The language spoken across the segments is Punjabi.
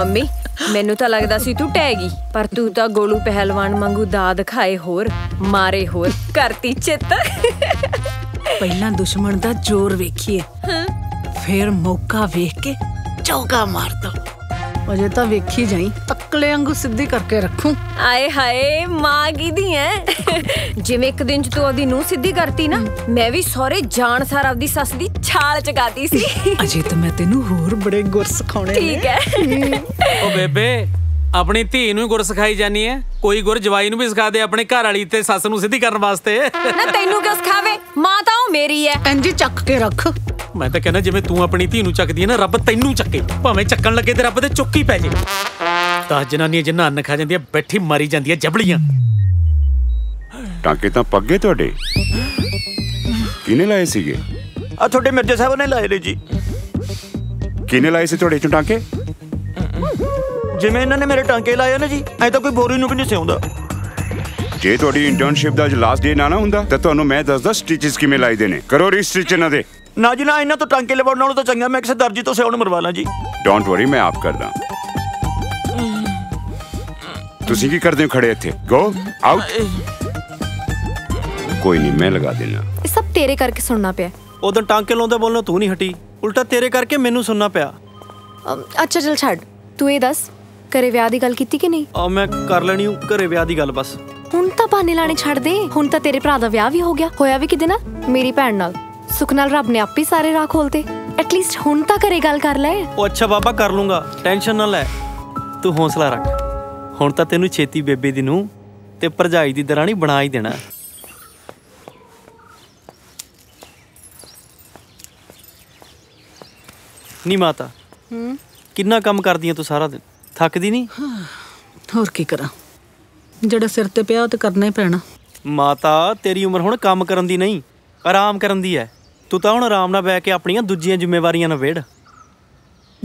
ਮੰਮੀ ਮੈਨੂੰ ਤਾਂ ਲੱਗਦਾ ਸੀ ਤੂੰ ਟਹਿ ਗਈ ਪਰ ਤੂੰ ਤਾਂ ਗੋਲੂ ਪਹਿਲਵਾਨ ਵਾਂਗੂ ਦਾਦ ਖਾਏ ਹੋਰ ਮਾਰੇ ਹੋਰ ਕਰਤੀ ਚਿੱਤ ਪਹਿਲਾਂ ਦੁਸ਼ਮਣ ਦਾ ਜ਼ੋਰ ਵੇਖੀਏ ਫਿਰ ਮੌਕਾ ਵੇਖ ਕੇ ਚੌਕਾ ਮਾਰ ਦੋ ਅਜੇ ਤਾਂ ਵੇਖੀ ਜਾਈ ਤੱਕਲੇ ਵਾਂਗੂ ਸਿੱਧੀ ਕਰਕੇ ਰੱਖੂ ਆਏ ਹਾਏ ਮਾਂ ਕਿਦੀ ਐ ਜਿਵੇਂ ਇੱਕ ਦਿਨ ਚ ਤੂੰ ਉਹਦੀ ਨੂੰ ਸਿੱਧੀ ਕਰਤੀ ਨਾ ਮੈਂ ਵੀ ਸਹੁਰੇ ਜਾਣ ਸਾਰ ਆਪਦੀ ਸੱਸ ਦੀ ਛਾਲ ਚਕਾਤੀ ਸੀ ਅਜੇ ਤਾਂ ਮੈਂ ਤੈਨੂੰ ਹੋਰ ਬੜੇ ਗੁਰ ਸਿਖਾਉਣੇ ਨੇ ਠੀਕ ਐ ਓ ਬੇਬੇ अपनी धी नूं गुर सिखाई जानी है कोई गुर जवाई नूं भी सिखा दे अपने घर वाली ते सस नूं सिद्धी करन वास्ते ना तैनूं क्यों सिखावे मां तां ओह मेरी है कंजी चक के रख मैं तां कहना जिवें तूं अपनी धी नूं चकदी है ना रब तैनूं चके भावें चक्कन लगे ते रब दे चुक्की पै जे तां जनानियां जिन्ना अन्न खा जांदियां बैठी मारी जांदियां जबड़ियां टांके तां पग गए तुहाडे किने लाए सीगे आ तुहाडे मिर्जा साहब ने लाए ने जी किने लाए सी तुहाडे चों टांके ਜਿਵੇਂ ਇਹਨਾਂ ਨੇ ਮੇਰੇ ਟਾਂਕੇ ਲਾਏ ਨਾ ਜੀ ਐ ਤਾਂ ਕੋਈ ਬੋਰੀ ਨੂੰ ਵੀ ਨਹੀਂ ਸਿਉਂਦਾ ਜੇ ਤੁਹਾਡੀ ਇੰਟਰਨਸ਼ਿਪ ਦਾ ਅੱਜ ਲਾਸਟ ਡੇ ਨਾ ਨਾ ਹੁੰਦਾ ਤਾਂ ਤੁਹਾਨੂੰ ਮੈਂ 10-10 ਸਟਿਚਸ ਕਿਵੇਂ ਲਾਈ ਦੇਣੇ ਕਰੋ ਰੀਸਟਿਚ ਨਾ ਦੇ ਨਾ ਜੀ ਨਾ ਇਹਨਾਂ ਤੋਂ ਟਾਂਕੇ ਲਵਾਉਣ ਨਾਲੋਂ ਤਾਂ ਚੰਗਾ ਮੈਂ ਕਿਸੇ ਦਰਜੀ ਤੋਂ ਸਿਉਣ ਮਰਵਾ ਲਾਂ ਜੀ ਡੋਂਟ ਵਰੀ ਮੈਂ ਆਪ ਕਰਦਾ ਤੁਸੀਂ ਕੀ ਕਰਦੇ ਹੋ ਖੜੇ ਇੱਥੇ ਗੋ ਆਊਟ ਕੋਈ ਨਹੀਂ ਮੈਂ ਲਗਾ ਦੇਣਾ ਇਹ ਸਭ ਤੇਰੇ ਕਰਕੇ ਸੁਣਨਾ ਪਿਆ ਉਦੋਂ ਟਾਂਕੇ ਲਾਉਂਦੇ ਬੋਲਣਾ ਤੂੰ ਨਹੀਂ ਹਟੀ ਉਲਟਾ ਤੇਰੇ ਕਰਕੇ ਮੈਨੂੰ ਸੁਣਨਾ ਪਿਆ ਅੱਛਾ ਚਲ ਛੱਡ ਤੂੰ ਇਹ ਦੱਸ ਘਰੇ ਵਿਆਹ ਦੀ ਗੱਲ ਕੀਤੀ ਕਿ ਨਹੀਂ ਆ ਮੈਂ ਕਰ ਲੈਣੀ ਹੂੰ ਘਰੇ ਵਿਆਹ ਦੀ ਗੱਲ ਬਸ ਹੁਣ ਤਾਂ ਬਹਾਨੇ ਲਾਣੇ ਛੱਡ ਦੇ ਹੁਣ ਤਾਂ ਤੇਰੇ ਭਰਾ ਦਾ ਵਿਆਹ ਵੀ ਹੋ ਗਿਆ ਹੋਇਆ ਵੀ ਕਿਦੇ ਨਾਲ ਮੇਰੀ ਭੈਣ ਨਾਲ ਸੁਖ ਨਾਲ ਰੱਬ ਨੇ ਆਪੇ ਸਾਰੇ ਰਾਹ ਖੋਲਤੇ ਐਟਲੀਸਟ ਹੁਣ ਤਾਂ ਘਰੇ ਗੱਲ ਕਰ ਲੈ ਉਹ ਅੱਛਾ ਬਾਬਾ ਕਰ ਲੂੰਗਾ ਟੈਨਸ਼ਨ ਨਾ ਲੈ ਤੂੰ ਹੌਸਲਾ ਰੱਖ ਹੁਣ ਤਾਂ ਤੈਨੂੰ ਛੇਤੀ ਬੇਬੇ ਦੀ ਨੂੰ ਤੇ ਭਰਜਾਈ ਦੀ ਦਰਾਣੀ ਬਣਾ ਹੀ ਦੇਣਾ ਨੀ ਮਾਤਾ ਕਿੰਨਾ ਕੰਮ ਕਰਦੀ ਹੈ ਤੂੰ ਸਾਰਾ ਦਿਨ थकदी नहीं होर की करा जिहड़ा सिर ते पिया ते करना ही पैना माता तेरी उम्र हुण काम करन दी नहीं आराम करन दी है तू तां हुण आराम नाल बैठ के अपणियां दूजियां जिम्मेवारियां नवेड़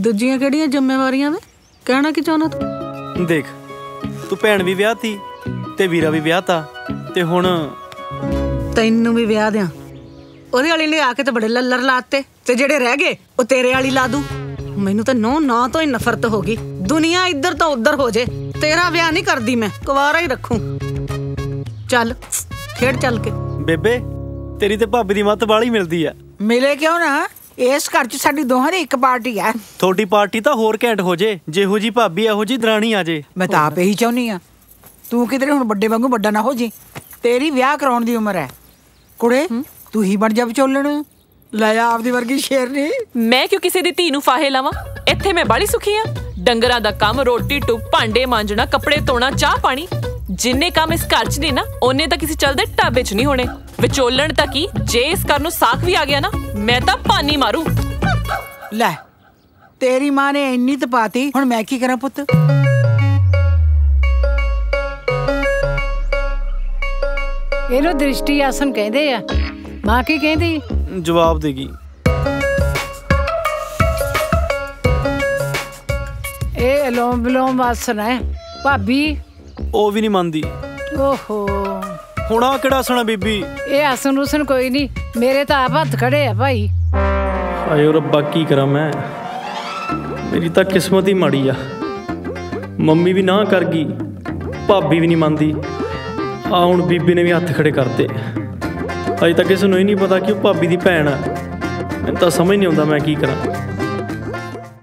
दूजियां किहड़ियां जिम्मेवारियां वे कहना की चाहना तू देख तू भैण भी विआहती ते वीरा भी विआहता ते हुण तैनूं भी विआह दियां ओहदे वाली ने आके ते बड़े लल्लर लाते ते जिहड़े रह गए ओ तेरे वाली ला दूं मैनूं तां नौ ना तो ही नफरत हो गई दुनिया इधर तो उधर हो जे तेरा ब्याह नहीं कर दी मैं कुवारा ही रखूं चल खेड़ चल के बेबे तेरी ते भाभी दी मत वाली मिलदी है मिले क्यों ना इस घर च साडी दोहां दी एक पार्टी है थोड़ी पार्टी तां होर घैंट हो जे जिहो जी भाभी इहो जी दराणी आ जे मैं तां आपे ही चाहनी आ तू किधरे हुण बड्डे वांगू बड्डा ना हो जी तेरी ब्याह कराउण दी उम्र है कुड़े तू ही बन जा विचोलण ਲੈ ਆ ਆਪਦੀ ਵਰਗੀ ਸ਼ੇਰਨੀ ਮੈਂ ਕਿਉਂ ਕਿਸੇ ਦੀ ਧੀ ਨੂੰ ਫਾਹੇ ਲਾਵਾਂ ਇੱਥੇ ਮੈਂ ਬੜੀ ਸੁਖੀ ਆ ਡੰਗਰਾਂ ਦਾ ਕੰਮ ਰੋਟੀ ਟੁੱਕ ਭਾਂਡੇ ਮਾਂਜਣਾ ਕੱਪੜੇ ਧੋਣਾ ਚਾਹ ਪਾਣੀ ਜਿੰਨੇ ਕੰਮ ਇਸ ਘਰ 'ਚ ਨੇ ਨਾ ਉਹਨੇ ਤਾਂ ਕਿਸੇ ਚੱਲਦੇ ਢਾਬੇ 'ਚ ਨਹੀਂ ਹੋਣੇ ਵਿਚੋਲਣ ਤਾਂ ਕੀ ਜੇ ਇਸ ਘਰ ਨੂੰ ਸਾਖ ਵੀ ਆ ਗਿਆ ਨਾ ਮੈਂ ਤਾਂ ਪਾਣੀ ਮਾਰੂ ਲੈ ਤੇਰੀ ਮਾਂ ਨੇ ਇੰਨੀ ਤਪਾਤੀ ਹੁਣ ਮੈਂ ਕੀ ਕਰਾਂ ਪੁੱਤ ਇਹਨੂੰ ਦ੍ਰਿਸ਼ਟੀ ਆਸਨ ਕਹਿੰਦੇ ਆ ਮਾਂ ਕੀ ਕਹਿੰਦੀ जवाब देगी ए अलोम बिलोम आसन है भाभी ओ भी नहीं मानदी ओहो हुण आ किहड़ा आसन है बीबी ए आसन उसन कोई नहीं मेरे तो आप हथ खड़े है भाई हाय रब्बा की करा मैं मेरी तो किस्मत ही माड़ी आ मम्मी भी ना कर गई भाभी भी नहीं मानदी आ हुण बीबी ने भी हथ खड़े करते अजे तक किसी नहीं पता कि भाभी की भैन है मैं तो समझ नहीं आता मैं की करा